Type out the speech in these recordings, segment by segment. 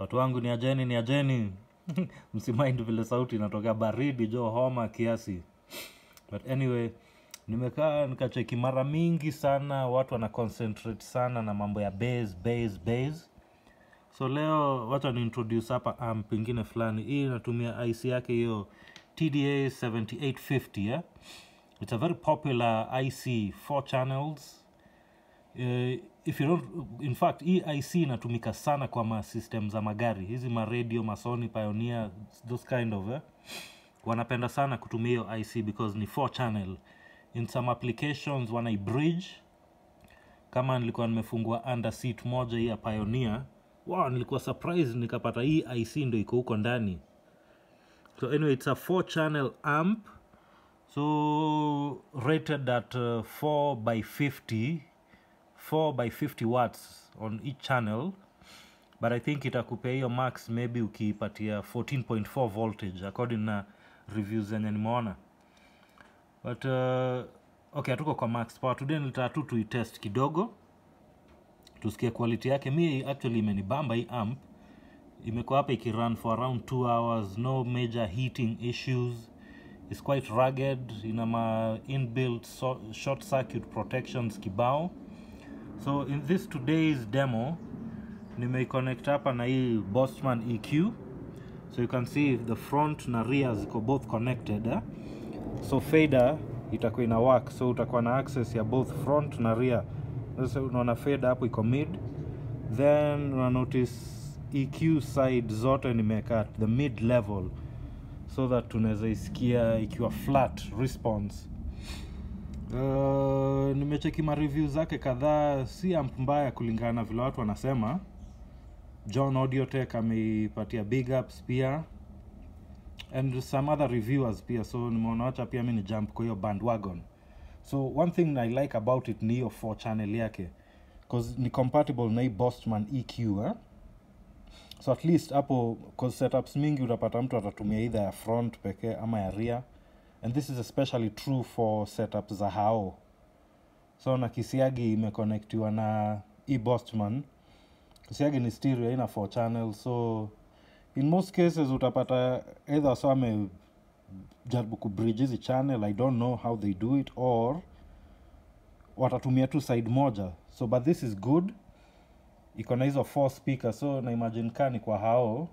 Watu wangu ni ajeni. Msimaindu vile sauti inatokea baridi, jo homa kiasi. But anyway, nimekaa nikacheki mara mingi sana watu wana concentrate sana na mambo ya bass. So leo wacha ni introduce hapa amp ingine fulani. Hii natumia IC yake hiyo TDA7850, yeah? It's a very popular IC, 4 channels. If you don't, in fact, hii IC inatumika sana kwa systems za magari. Hizi radio, Sony, Pioneer, those kind of, eh? Wanapenda sana kutumia hiyo IC because ni 4 channel. In some applications wana bridge. Kama nilikuwa nimefungua under seat moja hii ya Pioneer, wow, nilikuwa surprised nikapata hii IC ndio iko huko ndani. So anyway, it's a 4-channel amp, so rated at 4 by 50 watts on each channel, but I think itakupea hiyo max maybe ukiipatia 14.4 voltage according na reviews zenye nimeona. But okay, hatuko kwa max power today, nilitatu tuitest kidogo tusikie quality yake. Mimi actually imenibamba hii amp. Imekuwa hapa ikirun for around 2 hours, no major heating issues. It's quite rugged, ina ma inbuilt short circuit protections kibao. So in this today's demo, nimeconnect hapa na hii Boschmann EQ. So you can see the front na rear ziko both connected, eh? So fader itakuwa ina work, so utakuwa na access ya both front na rear. So unaona fader hapo iko mid. Then una notice EQ side zote nimeka at the mid level, so that tunaweza isikia ikiwa flat response. Nimecheki ma reviews zake kadhaa, si amp mbaya kulingana na vile watu wanasema. John Audio Tech ameipatia big ups pia, and some other reviewers pia, so nimeona acha pia mimi ni jump kwa hiyo bandwagon. So one thing I like about it ni hiyo 4 channel yake, cause ni compatible na hii Boschmann EQ, eh? So at least hapo, cause setups mingi utapata mtu atatumia either ya front peke ama ya rear, and this is especially true for setups za hao. So na kisiagi imeconnectiwa na Boschmann. Kisiagi ni stereo, ina 4 channels, so in most cases utapata either some jaribu ku bridge hizi channel, I don't know how they do it, or watatumia tu side moja. So but this is good. Iko na hizo 4 speakers, so na imagine kani kwa hao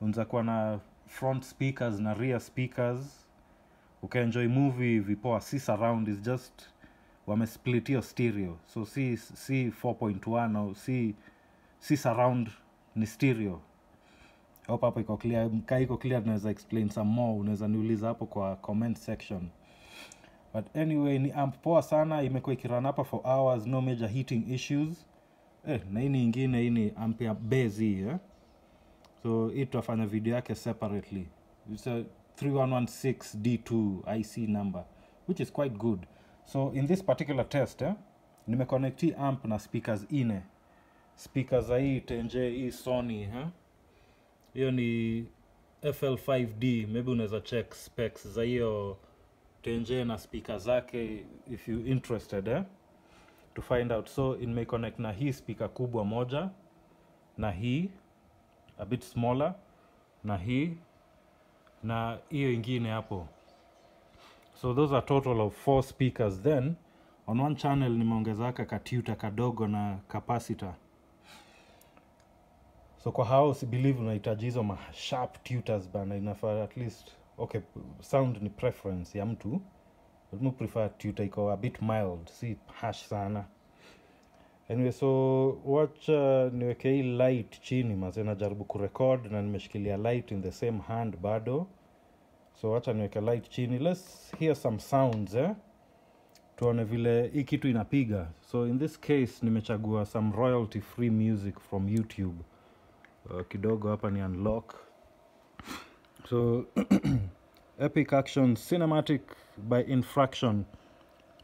unza kuwa na front speakers na rear speakers. Ukaenjoy movie vipoa, si surround, is just wame split hiyo stereo. So si 4.1 au si surround, ni stereo. Hope hapo iko clear. Mka iko clear, tunaweza explain some more, unaweza niuliza hapo kwa comment section. But anyway, ni amp poa sana, imekuwa ikirun hapa for hours, no major heating issues. Na hii nyingine, hii ni amp ya bass hii, eh? So hii tutafanya video yake separately. It's a 3116 D2 IC number, which is quite good. So in this particular test, nimeconnecti amp na speakers ine. Speakers za hii tenje hii Sony, eh? Hiyo ni FL5D, maybe unaweza check specs za hiyo tenje na speakers zake if you interested, eh? To find out. So in may connect na hii speaker kubwa moja, na hii a bit smaller, na hii na hiyo ingine hapo. So those are total of 4 speakers. Then on one channel nimeongeza ka tutor kadogo na capacitor. So kwa hao si believe unahitaji hizo ma sharp tutors bana, inafaa at least okay, sound ni preference ya mtu. I prefer to take a bit mild, see harsh sana. Anyway, so watch niweke hii light chini mazena jaribu kurecord na nimeshikilia light in the same hand bado. So watch niweke light chini. Let's hear some sounds, eh? Tuone vile hii kitu inapiga. So in this case nimechagua some royalty free music from YouTube. Kidogo hapa ni unlock. So Epic Action Cinematic by Infraction.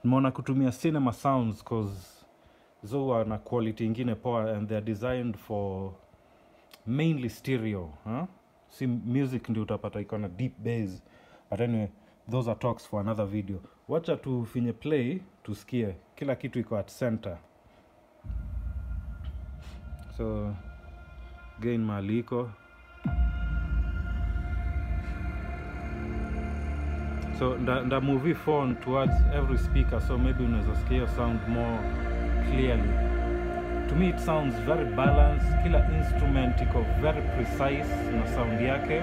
Nimeona kutumia cinema sounds cause zoa na quality ingine poa, and they are designed for mainly stereo, huh? Si music ndio utapata iko na deep bass. But anyway, those are talks for another video. Wacha tu finye play tusikie. Kila kitu iko at center. So gain maliko. So nda move phone towards every speaker, so maybe unaweza sikia sound more clearly. To me it sounds very balanced, kila instrument iko very precise na sound yake.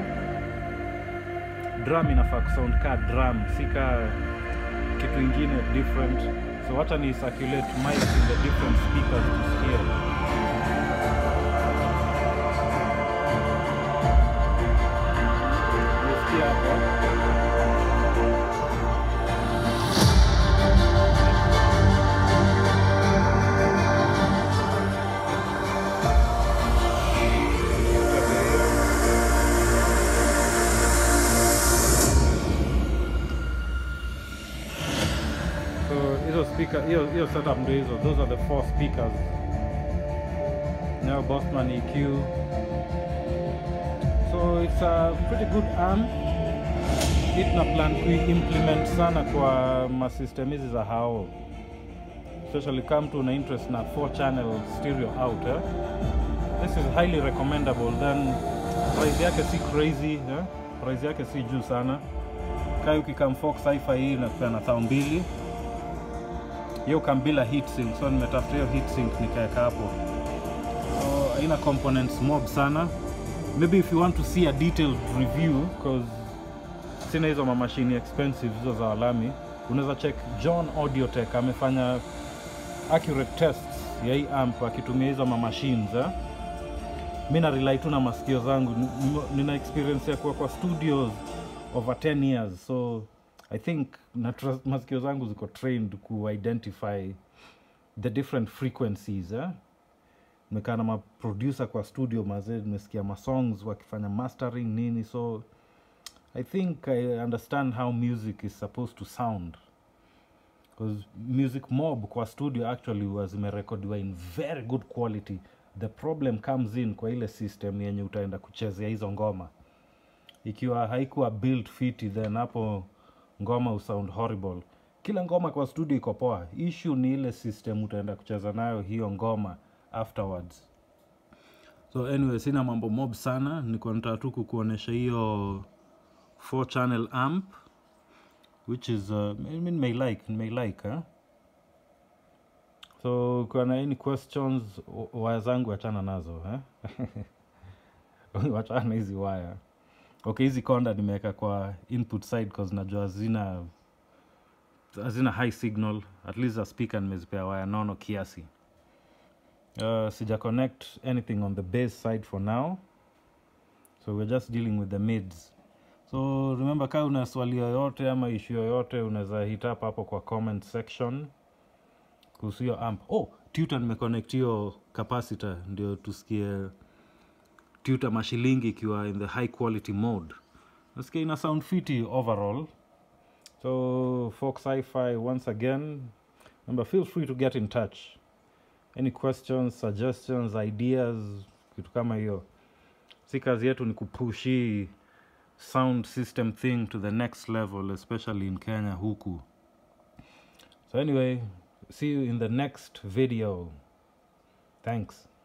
Drum inafaa kusound ka drum, sika kitu ingine different. So hata ni circulate mic in the different speakers to scale. Hiyo setup ndio hizo. Those are the four speakers. Now Boschmann EQ. So it's a pretty good arm. It na plan kuimplement sana kwa ma system hizi za hao. Especially come to na interest na 4-channel stereo out. Eh? This is highly recommendable. Then price yake si crazy, eh? Price yake si juu sana. Kai ukikam Fox HiFi hii inakuwa na 1200. You can build a heat sink, so nimetafutia heat sink nikaeka hapo. So ina components mob sana. Maybe if you want to see a detailed review, cause sina hizo ma machine expensive hizo za alami, unaweza check John Audio Tech amefanya accurate tests ya hii amp akitumia hizo ma machines. Mimi na rely tu na masikio zangu, nina experience ya kwa studios over 10 years. So I think na trust masikio zangu ziko trained ku identify the different frequencies. Nimekana ma producer kwa studio mazee, nimesikia ma songs wakifanya mastering nini, so I think I understand how music is supposed to sound, because music mob kwa studio actually was imerekodiwa in very good quality. The problem comes in kwa ile system yenye utaenda kuchezea hizo ngoma. Ikiwa haikuwa built fit, then hapo ngoma u sound horrible. Kila ngoma kwa studio iko poa. Issue ni ile system utaenda kucheza nayo hiyo ngoma afterwards. So anyway, sina mambo mob sana, niko nataka tu kukuonesha hiyo 4-channel amp, which is I mean may like, huh? So kuna any questions, waya zangu achana nazo, eh? Achana hizi waya. Okay, hizi konda nimeweka kwa input side because najua hazina high signal. At least a speaker nimezipea waya nono kiasi. Sija connect anything on the bass side for now. So we're just dealing with the mids. So remember, kama una swali yoyote ama issue yoyote unaweza hit up hapo kwa comment section kuhusu hiyo amp. Oh, tutor nimeconnect hiyo capacitor ndio tusikie tutor mashilingi ikiwa in the high quality mode. Nasikia ina sound fiti overall. So Fox HiFi once again, remember, feel free to get in touch. Any questions, suggestions, ideas, kitu kama hiyo. Si kazi yetu ni kupushi sound system thing to the next level, especially in Kenya huku. So anyway, see you in the next video. Thanks.